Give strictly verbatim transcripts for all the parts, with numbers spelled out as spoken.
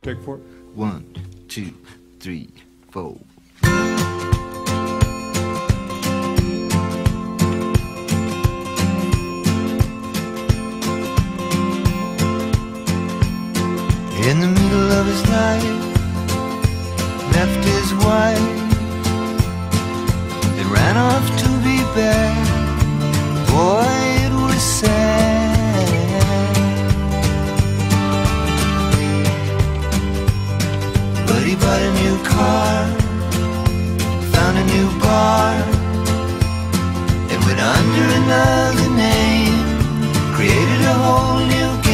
Take four. One, two, three, four. In the middle of his life, left his wife, then ran off to be back. Boy, it was sad. But he bought a new car, found a new bar, and went under another name, created a whole new game.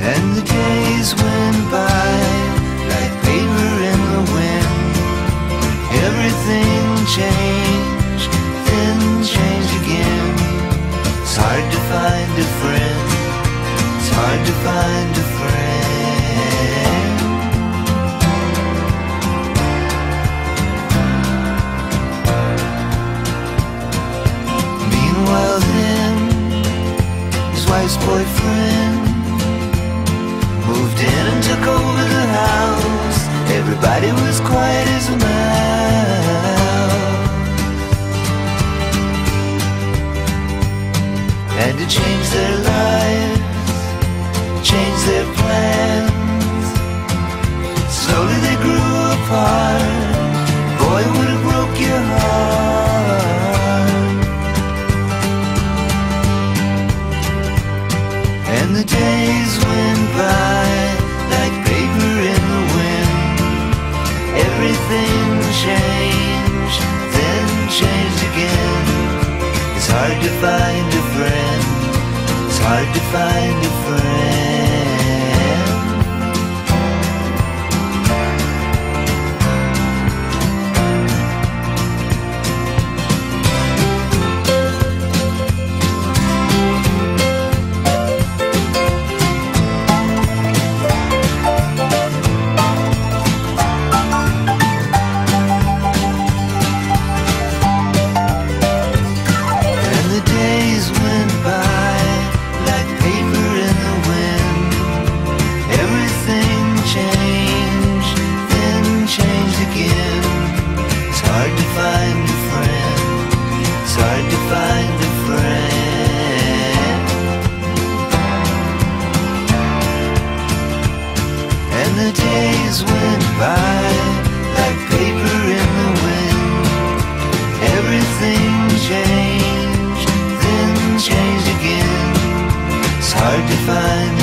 And the days went by like paper in the wind. Everything changed, then changed again. It's hard to find a friend, it's hard to find a friend. Meanwhile then, his wife's boyfriend moved in and took over the house. Everybody was quiet as a mouse. Had to change their lives, change their plans. Slowly they grew apart. Boy, would it broke your heart. And the days went by like paper in the wind. Everything changed, then changed again. It's hard to find a friend, it's hard to find a friend. Hard to find.